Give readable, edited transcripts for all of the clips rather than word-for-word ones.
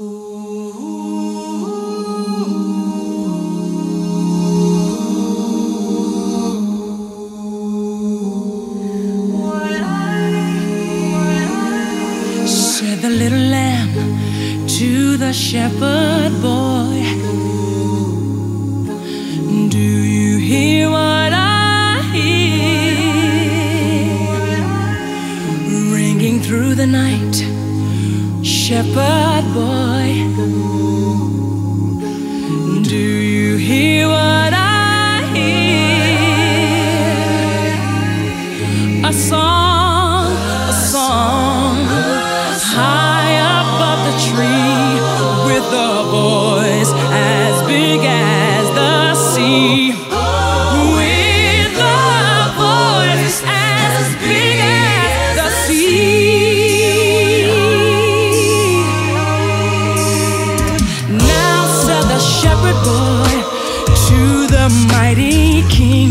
The little lamb to the shepherd boy, do you hear what I hear? Ringing through the night, shepherd boy, do you hear what I hear? A song, a song high above the tree, with a voice as big as the sea, with a voice as big as the sea. Now said the shepherd boy to the mighty king,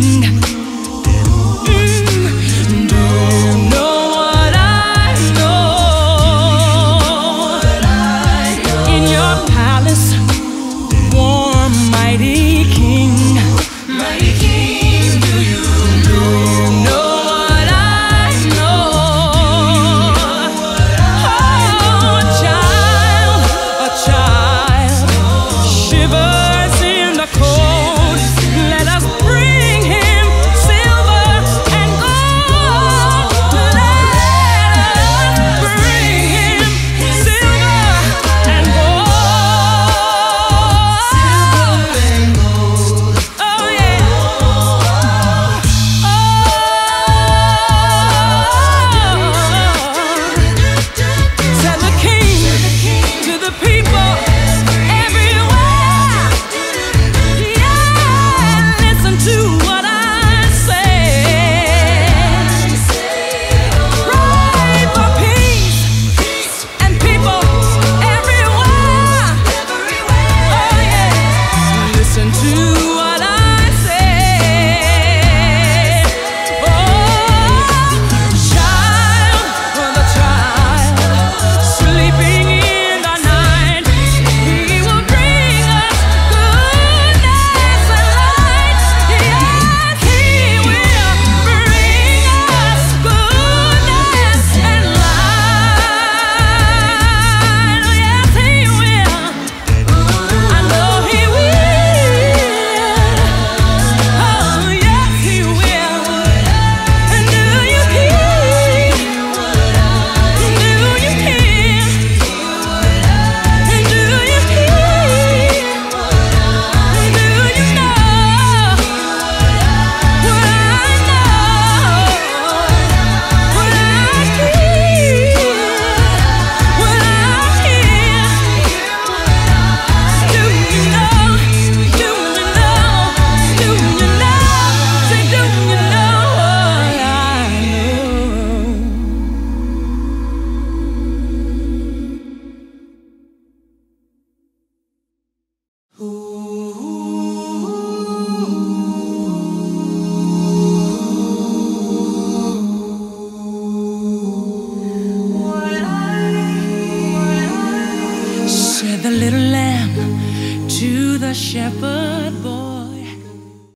the shepherd boy.